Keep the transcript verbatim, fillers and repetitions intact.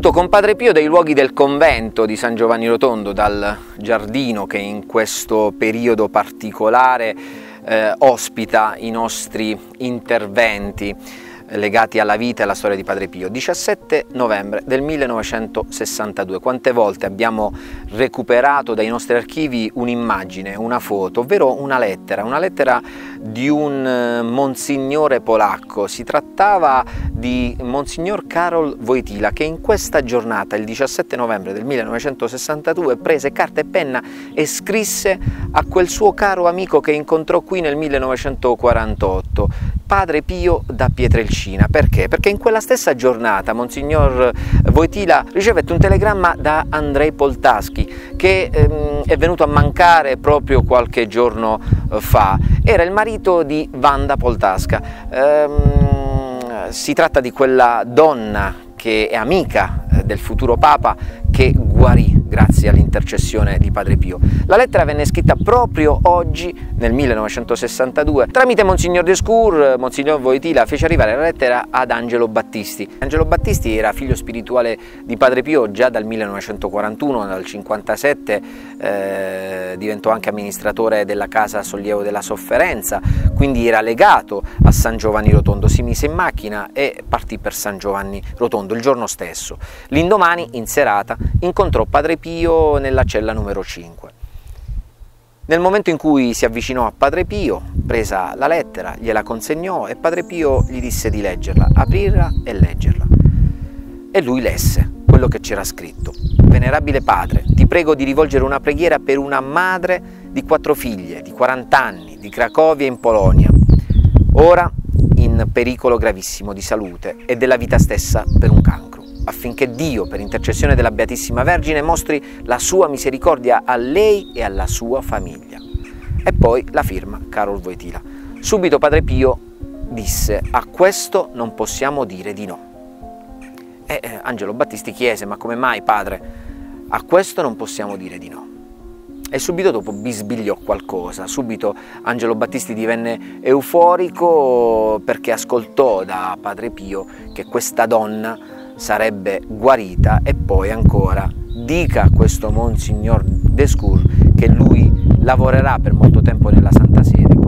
venuto con Padre Pio dai luoghi del convento di San Giovanni Rotondo, dal giardino che in questo periodo particolare eh, ospita i nostri interventi legati alla vita e alla storia di Padre Pio. diciassette novembre del millenovecentosessantadue, quante volte abbiamo recuperato dai nostri archivi un'immagine, una foto, ovvero una lettera, una lettera di un monsignore polacco. Si trattava di Monsignor Karol Wojtyła, che in questa giornata, il diciassette novembre del millenovecentosessantadue, prese carta e penna e scrisse a quel suo caro amico che incontrò qui nel millenovecentoquarantotto, Padre Pio da Pietrelcina. Perché? Perché in quella stessa giornata Monsignor Wojtyła ricevette un telegramma da Andrzej Półtawski, che ehm, è venuto a mancare proprio qualche giorno fa. Era il marito di Wanda Półtawska. Ehm, si tratta di quella donna che è amica del futuro Papa, che guarì grazie all'intercessione di Padre Pio. La lettera venne scritta proprio oggi, nel millenovecentosessantadue. Tramite Monsignor Deskur, Monsignor Wojtyła fece arrivare la lettera ad Angelo Battisti. Angelo Battisti era figlio spirituale di Padre Pio già dal millenovecentoquarantuno, dal millenovecentocinquantasette eh, diventò anche amministratore della Casa Sollievo della Sofferenza, quindi era legato a San Giovanni Rotondo. Si mise in macchina e partì per San Giovanni Rotondo il giorno stesso. L'indomani, in serata, incontrò Padre Pio nella cella numero cinque. Nel momento in cui si avvicinò a Padre Pio, presa la lettera, gliela consegnò e Padre Pio gli disse di leggerla, aprirla e leggerla. E lui lesse quello che c'era scritto. Venerabile padre, ti prego di rivolgere una preghiera per una madre di quattro figlie, di quaranta anni, di Cracovia in Polonia, ora in pericolo gravissimo di salute e della vita stessa per un cancro, affinché Dio, per intercessione della Beatissima Vergine, mostri la sua misericordia a lei e alla sua famiglia. E poi la firma Karol Wojtyła. Subito Padre Pio disse: a questo non possiamo dire di no. E eh, Angelo Battisti chiese: ma come mai, padre? A questo non possiamo dire di no. E subito dopo bisbigliò qualcosa. Subito Angelo Battisti divenne euforico, perché ascoltò da Padre Pio che questa donna sarebbe guarita, e poi ancora: dica a questo Monsignor Deskur che lui lavorerà per molto tempo nella Santa Sede.